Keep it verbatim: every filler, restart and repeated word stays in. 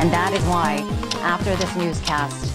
And that is why, after this newscast,